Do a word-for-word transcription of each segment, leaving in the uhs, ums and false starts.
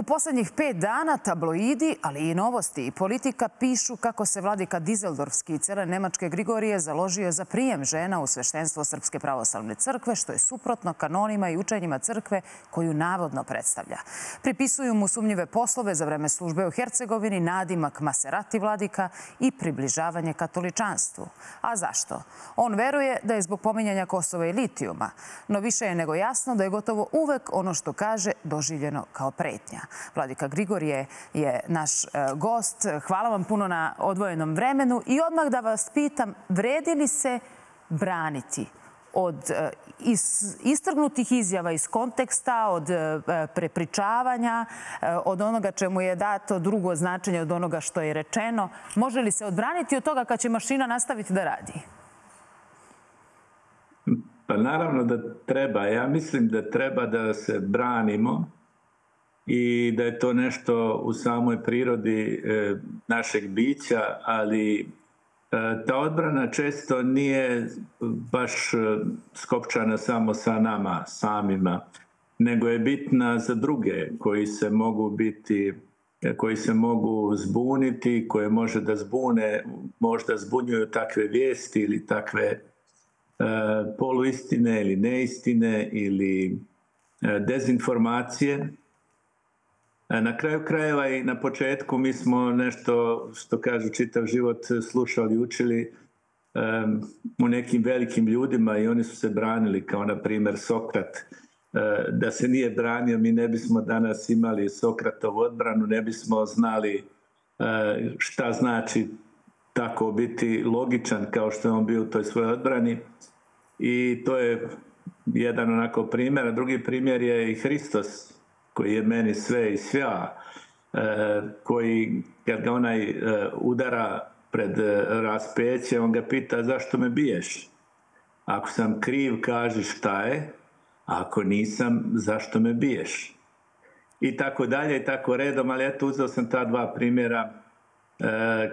U posljednjih pet dana tabloidi, ali i novosti i politika pišu kako se vladika Dizeldorfski i cele Nemačke Grigorije založio za prijem žena u sveštenstvo Srpske pravoslavne crkve, što je suprotno kanonima i učenjima crkve koju navodno predstavlja. Pripisuju mu sumnjive poslove za vreme službe u Hercegovini, nadimak Maserati vladika i približavanje katoličanstvu. A zašto? On veruje da je zbog pominjanja Kosova i litijuma, no više je nego jasno da je gotovo uvek ono što kaže doživljeno kao pretnja. Vladika Grigorije je naš gost. Hvala vam puno na odvojenom vremenu. I odmah da vas pitam, vredi li se braniti od istrgnutih izjava iz konteksta, od prepričavanja, od onoga čemu je dato drugo značenje, od onoga što je rečeno? Može li se odbraniti od toga kad će mašina nastaviti da radi? Pa naravno da treba. Ja mislim da treba da se branimo i da je to nešto u samoj prirodi našeg bića, ali ta odbrana često nije baš skopčana samo sa nama samima, nego je bitna za druge koji se mogu biti, koji se mogu zbuniti, koje može da zbune, možda zbunjuju takve vijesti ili takve poluistine ili neistine ili dezinformacije. Na kraju krajeva i na početku mi smo nešto, što kažu, čitav život slušali, učili um, u nekim velikim ljudima i oni su se branili, kao na primjer Sokrat. Uh, da se nije branio, mi ne bismo danas imali Sokratovu odbranu, ne bismo znali uh, šta znači tako biti logičan kao što je on bio u toj svojoj odbrani. I to je jedan onako primjer. A drugi primjer je i Hristos, koji je meni sve i svja, koji kad ga onaj udara pred raspeće, on ga pita zašto me biješ. Ako sam kriv, kaži šta je, a ako nisam, zašto me biješ. I tako dalje i tako redom, ali eto uzeo sam ta dva primjera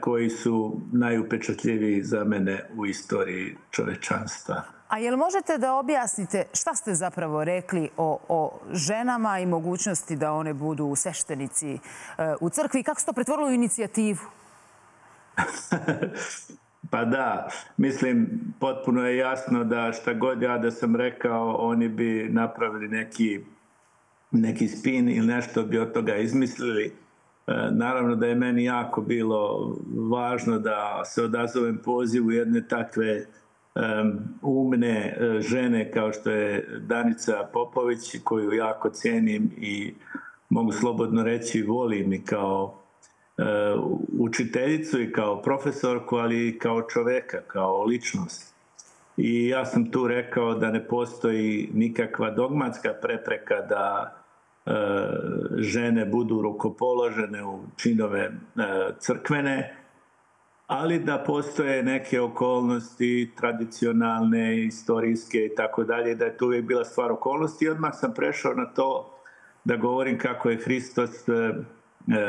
koji su najupečatljiviji za mene u istoriji čovečanstva. A jel možete da objasnite šta ste zapravo rekli o, o ženama i mogućnosti da one budu sveštenici e, u crkvi? Kako se to pretvorilo u inicijativu? Pa da, mislim, potpuno je jasno da šta god ja da sam rekao, oni bi napravili neki, neki spin ili nešto bi od toga izmislili. Naravno da je meni jako bilo važno da se odazovem pozivu jedne takve umne žene kao što je Danica Popović, koju jako cijenim i mogu slobodno reći volim i kao učiteljicu i kao profesorku, ali i kao čoveka, kao ličnost. I ja sam tu rekao da ne postoji nikakva dogmatska prepreka da žene budu rukopoložene u činove crkvene, ali da postoje neke okolnosti tradicionalne, istorijske i tako dalje, da je to uvijek bila stvar okolnosti. I odmah sam prešao na to da govorim kako je Hristos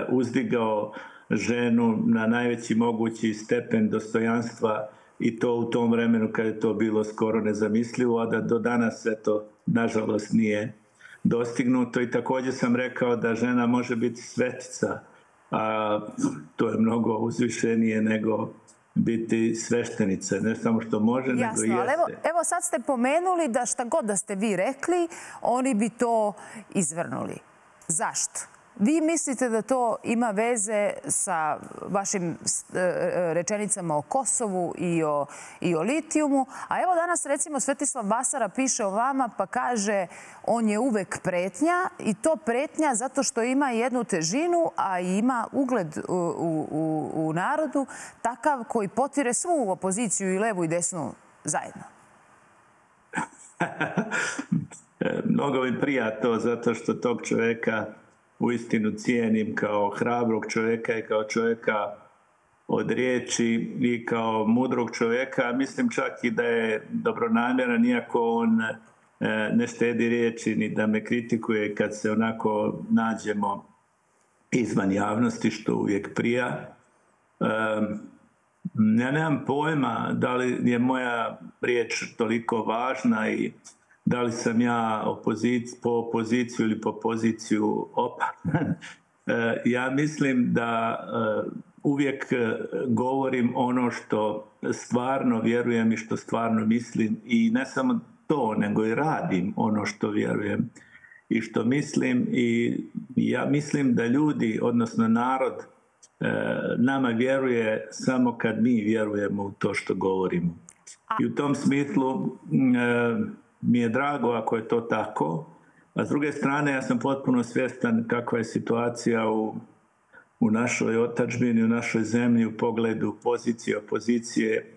uzdigao ženu na najveći mogući stepen dostojanstva i to u tom vremenu kad je to bilo skoro nezamislivo, a da do danas sve to, nažalost, nije dostignuto. I također sam rekao da žena može biti svetica, a to je mnogo uzvišenije nego biti sveštenice. Ne samo što može, nego i jeste. Jasno, ali evo, evo sad ste pomenuli da šta god da ste vi rekli, oni bi to izvrnuli. Zašto? Vi mislite da to ima veze sa vašim rečenicama o Kosovu i o, i o litijumu. A evo danas, recimo, Svetislav Basara piše o vama pa kaže on je uvek pretnja, i to pretnja zato što ima jednu težinu, a ima ugled u, u, u narodu takav koji potire svu opoziciju, i levu i desnu zajedno. Mnogo mi prija to, zato što tog čovjeka uistinu cijenim kao hrabrog čovjeka i kao čovjeka od riječi i kao mudrog čovjeka. Mislim čak i da je dobronamjeran, iako on ne štedi riječi ni da me kritikuje kad se onako nađemo izvan javnosti, što uvijek prija. Ja nemam pojma da li je moja riječ toliko važna i da li sam ja po opoziciju ili po poziciju opasan, ja mislim da uvijek govorim ono što stvarno vjerujem i što stvarno mislim, i ne samo to, nego i radim ono što vjerujem i što mislim. I ja mislim da ljudi, odnosno narod, nama vjeruje samo kad mi vjerujemo u to što govorimo. I u tom smislu mi je drago ako je to tako. A s druge strane, ja sam potpuno svjestan kakva je situacija u, u našoj otadžbini, u našoj zemlji u pogledu pozicije, opozicije,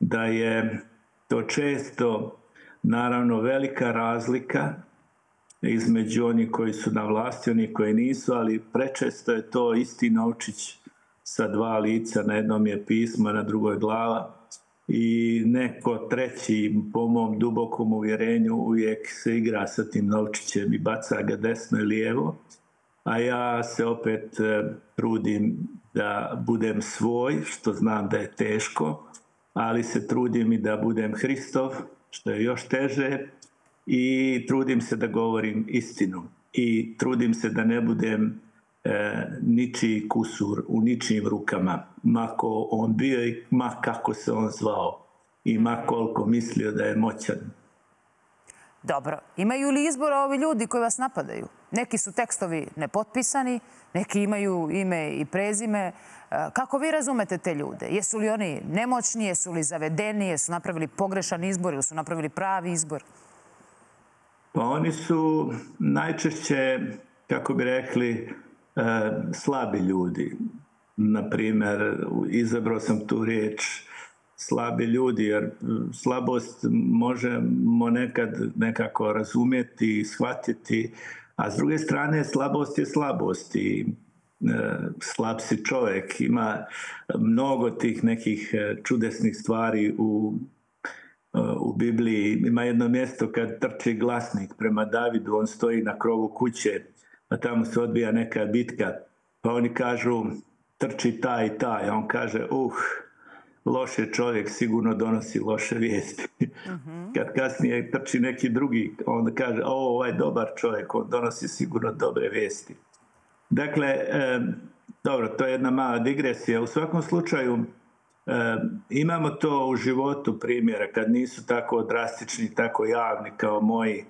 da je to često naravno velika razlika između onih koji su na vlasti, onih koji nisu, ali prečesto je to isti novčić sa dva lica, na jednom je pisma, na drugoj glava. I neko treći, po mom dubokom uvjerenju, uvijek se igra sa tim novčićem i baca ga desno i lijevo. A ja se opet trudim da budem svoj, što znam da je teško, ali se trudim i da budem Hristov, što je još teže, i trudim se da govorim istinu. I trudim se da ne budem E, ničiji kusur u ničijim rukama, mako on bio i ma kako se on zvao i ma koliko mislio da je moćan. Dobro, imaju li izbora ovi ljudi koji vas napadaju? Neki su tekstovi nepotpisani, neki imaju ime i prezime. Kako vi razumete te ljude? Jesu li oni nemoćni, jesu li zavedeni, jesu napravili pogrešan izbor ili su napravili pravi izbor? Pa oni su najčešće, kako bi rekli, slabi ljudi. Naprimjer, izabrao sam tu riječ slabi ljudi, jer slabost možemo nekad nekako razumjeti i shvatiti, a s druge strane slabost je slabost i slab si čovjek. Ima mnogo tih nekih čudesnih stvari u U Bibliji. Ima jedno mjesto kad trči glasnik prema Davidu, on stoji na krovu kuće, a tamo se odvija neka bitka. Pa oni kažu trči taj i taj, a on kaže uh, loš je čovjek, sigurno donosi loše vijesti. Uh-huh. Kad kasnije trči neki drugi, on kaže o, ovaj dobar čovjek, on donosi sigurno dobre vijesti. Dakle, e, dobro, to je jedna mala digresija. U svakom slučaju, E, imamo to u životu primjera kad nisu tako drastični, tako javni kao moji,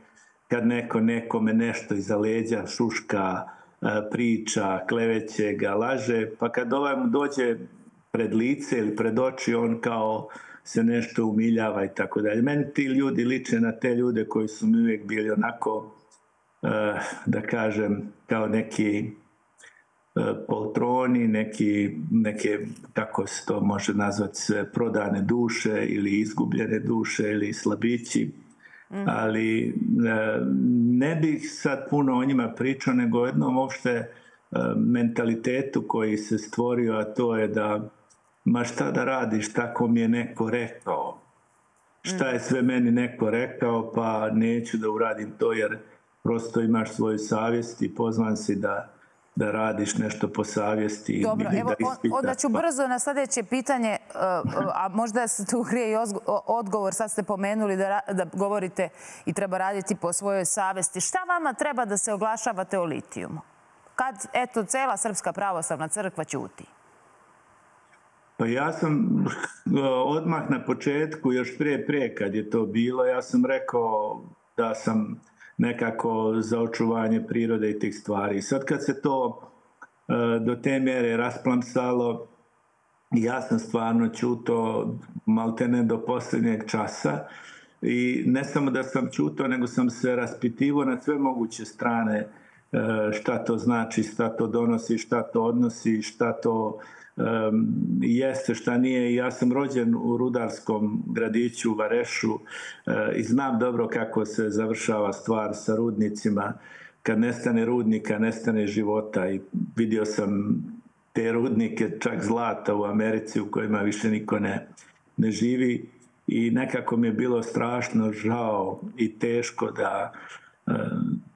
kad neko nekome nešto iza leđa šuška, e, priča, kleveće ga, laže, pa kad ovaj mu dođe pred lice ili pred oči, on kao se nešto umiljava i tako dalje. Meni ti ljudi liče na te ljude koji su mi uvijek bili onako, e, da kažem, kao neki poltroni, neki, neke, kako se to može nazvati, prodane duše ili izgubljene duše ili slabići. Mm. Ali ne bih sad puno o njima pričao, nego jednom uopšte mentalitetu koji se stvorio, a to je da ma šta da radiš, tako mi je neko rekao. Mm. Šta je sve meni neko rekao, pa neću da uradim to, jer prosto imaš svoju savjest i pozvan si da da radiš nešto po savjesti. Dobro, evo, onda ću brzo na sljedeće pitanje, a možda se tu krije i odgovor. Sad ste pomenuli da, da govorite i treba raditi po svojoj savjesti. Šta vama treba da se oglašavate o litijumu? Kad, eto, cela Srpska pravoslavna crkva ćuti? Pa ja sam odmah na početku, još prije prije kad je to bilo, ja sam rekao da sam nekako za očuvanje prirode i tih stvari. Sad kad se to do te mjere rasplamsalo, ja sam stvarno čuto maltene do posljednjeg časa. I ne samo da sam čuto, nego sam se raspitivo na sve moguće strane šta to znači, šta to donosi, šta to odnosi, šta to um, jeste, šta nije. Ja sam rođen u rudarskom gradiću, u Varešu, uh, i znam dobro kako se završava stvar sa rudnicima. Kad nestane rudnika, nestane života, i vidio sam te rudnike, čak zlata u Americi, u kojima više niko ne, ne živi, i nekako mi je bilo strašno žao i teško da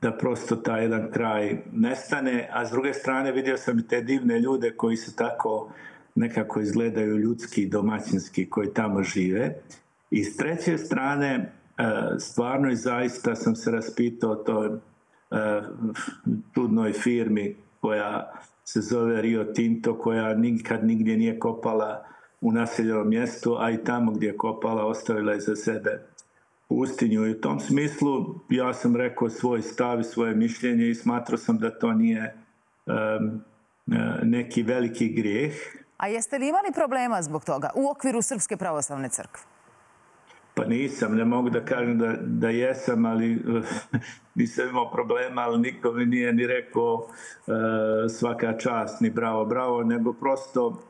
da prosto taj jedan kraj nestane, a s druge strane vidio sam i te divne ljude koji se tako nekako izgledaju ljudski i domaćinski, koji tamo žive. I s treće strane Stvarno i zaista sam se raspitao o toj čudnoj firmi koja se zove Rio Tinto, koja nikad nigdje nije kopala u naseljenom mjestu, a i tamo gdje je kopala ostavila je za sebe pustinju. I u tom smislu ja sam rekao svoj stav i svoje mišljenje i smatrao sam da to nije um, neki veliki grijeh. A jeste li imali problema zbog toga u okviru Srpske pravoslavne crkve? Pa nisam, ne mogu da kažem da, da jesam, ali nisam imao problema, ali niko mi nije ni rekao uh, svaka čast, ni bravo, bravo, nego prosto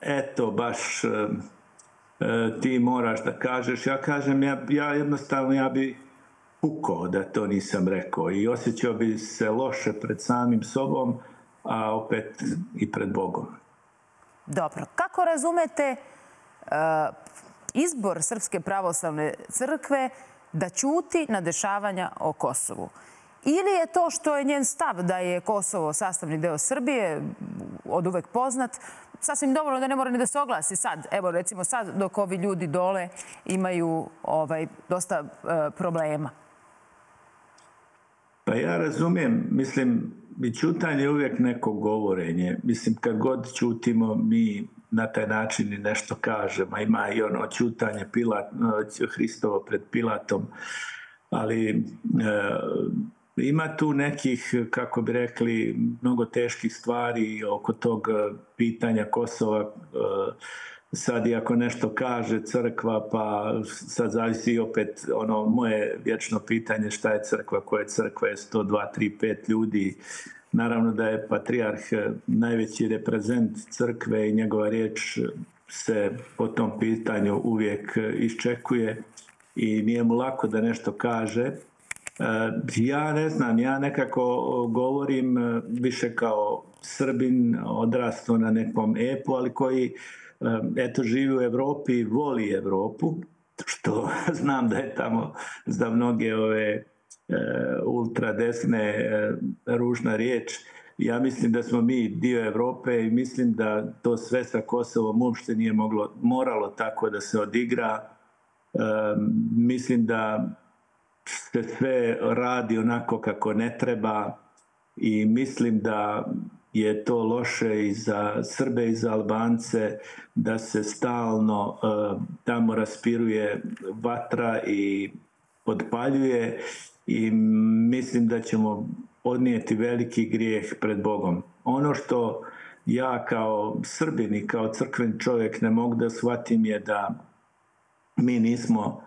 eto baš uh, uh, ti moraš da kažeš. Ja kažem, ja, ja jednostavno ja bi pukao da to nisam rekao i osjećao bi se loše pred samim sobom, a opet i pred Bogom. Dobro, kako razumete Uh, izbor Srpske pravoslavne crkve da ćuti na dešavanja o Kosovu? Ili je to što je njen stav da je Kosovo sastavni deo Srbije, od uvek poznat, sasvim dovoljno da ne mora ni da se oglasi sad. Evo, recimo sad dok ovi ljudi dole imaju ovaj, dosta e, problema. Pa ja razumijem, mislim, ćutanje je uvijek neko govorenje. Mislim, kad god ćutimo, mi na taj način i nešto kažemo. Ima i ono ćutanje Pilat, Hristovo pred Pilatom. Ali e, ima tu nekih, kako bi rekli, mnogo teških stvari oko tog pitanja Kosova. E, sad i ako nešto kaže crkva, pa sad zavisi opet ono moje vječno pitanje šta je crkva, koja je crkva, je sto dva, tri, pet ljudi. Naravno da je patrijarh najveći reprezent crkve i njegova riječ se po tom pitanju uvijek iščekuje i nije mu lako da nešto kaže. Ja ne znam, ja nekako govorim više kao Srbin, odrastao na nekom epu, ali koji eto živi u Evropi i voli Evropu, što znam da je tamo za mnoge ove ultradesne ružna riječ. Ja mislim da smo mi dio Evrope i mislim da to sve sa Kosovom uopšte nije moglo, moralo tako da se odigra. Mislim da se sve radi onako kako ne treba i mislim da je to loše i za Srbe i za Albance, da se stalno tamo raspiruje vatra i odpaljuje, i mislim da ćemo odnijeti veliki grijeh pred Bogom. Ono što ja kao Srbin i kao crkven čovjek ne mogu da shvatim je da mi nismo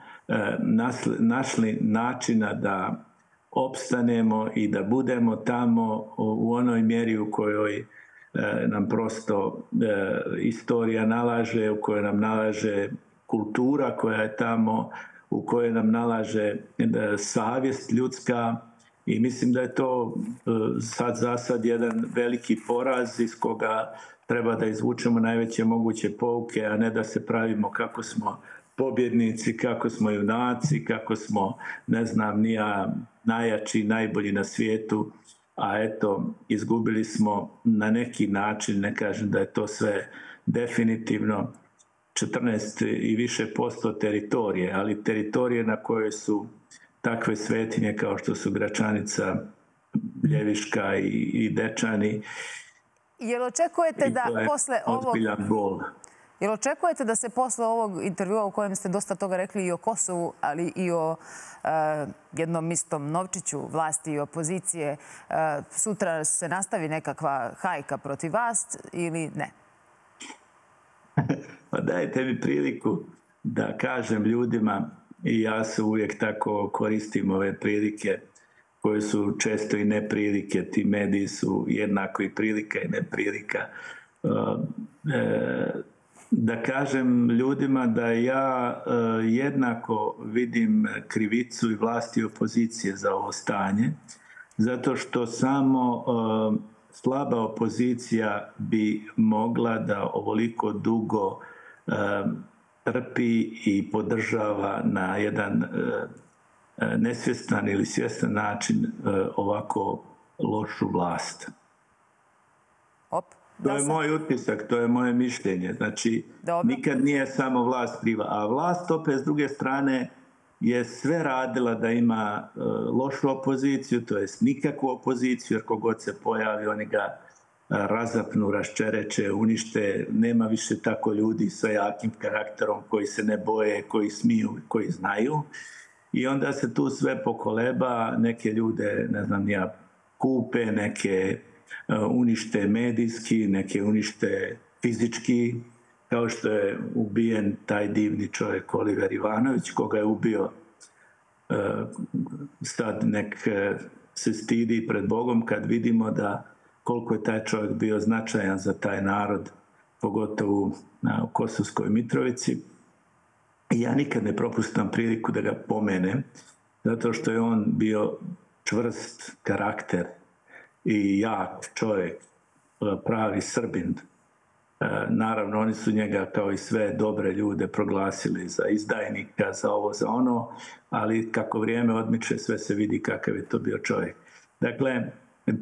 našli načina da opstanemo i da budemo tamo u onoj mjeri u kojoj nam prosto istorija nalaže, u kojoj nam nalaže kultura koja je tamo, u kojoj nam nalaže savjest ljudska, i mislim da je to sad za sad jedan veliki poraz iz koga treba da izvučemo najveće moguće pouke, a ne da se pravimo kako smo pobjednici, kako smo junaci, kako smo, ne znam, nija najjači, najbolji na svijetu, a eto, izgubili smo na neki način, ne kažem da je to sve definitivno, četrnaest i više posto teritorije, ali teritorije na kojoj su takve svetinje kao što su Gračanica, Ljeviška i Dečani. Jel očekujete da posle ovog Jel očekujete da se posle ovog intervjua u kojem ste dosta toga rekli i o Kosovu, ali i o e, jednom istom novčiću vlasti i opozicije, e, sutra se nastavi nekakva hajka protiv vas ili ne? Pa dajte mi priliku da kažem ljudima, i ja se uvijek tako koristim ove prilike koje su često i neprilike, ti mediji su jednako i prilika i neprilika, da kažem ljudima da ja jednako vidim krivicu i vlasti i opozicije za ovo stanje, zato što samo slaba opozicija bi mogla da ovoliko dugo e, trpi i podržava na jedan e, nesvjestan ili svjestan način e, ovako lošu vlast. Op, to je sam... moj utisak, to je moje mišljenje. Znači, Dobre. Nikad nije samo vlast kriva, a vlast opet s druge strane je sve radila da ima lošu opoziciju, to jest nikakvu opoziciju, jer kogod se pojavi oni ga razapnu, raščereče, unište. Nema više tako ljudi sa jakim karakterom koji se ne boje, koji smiju, koji znaju. I onda se tu sve pokoleba, neke ljude, ne znam, ja kupe, neke unište medijski, neke unište fizički, kao što je ubijen taj divni čovjek Oliver Ivanović, koga je ubio, sad nek se stidi pred Bogom kad vidimo da koliko je taj čovjek bio značajan za taj narod, pogotovo u Kosovskoj Mitrovici. I ja nikad ne propustam priliku da ga pomenem, zato što je on bio čvrst karakter i jak čovjek, pravi Srbin. Naravno, oni su njega, kao i sve dobre ljude, proglasili za izdajnika, za ovo, za ono, ali kako vrijeme odmiče, sve se vidi kakav je to bio čovjek. Dakle,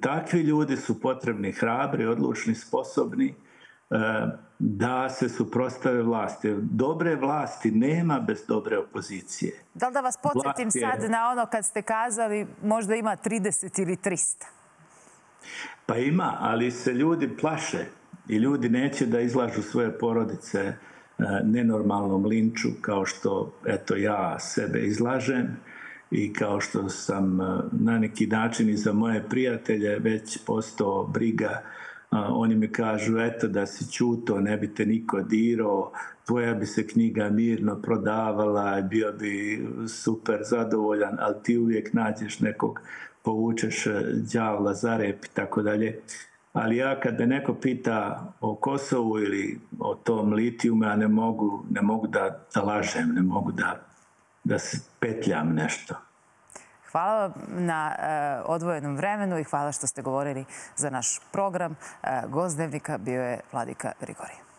takvi ljudi su potrebni, hrabri, odlučni, sposobni da se suprotstave vlasti. Dobre vlasti nema bez dobre opozicije. Da li da vas podsjetim sad na ono kad ste kazali možda ima trideset ili tristo? Pa ima, ali se ljudi plaše i ljudi neće da izlažu svoje porodice nenormalnom linču kao što eto ja sebe izlažem i kao što sam na neki način i za moje prijatelje već postao briga. Oni mi kažu, eto da si čuto, ne bi te niko dirao, tvoja bi se knjiga mirno prodavala, bio bi super zadovoljan, ali ti uvijek nađeš nekog, povučeš đavla za rep i tako dalje. Ali ja kad me neko pita o Kosovu ili o tom litijumu, ja ne mogu, ne mogu da, da lažem, ne mogu da, da se petljam nešto. Hvala vam na e, odvojenom vremenu i hvala što ste govorili za naš program. E, Gost Dnevnika bio je Vladika Grigorije.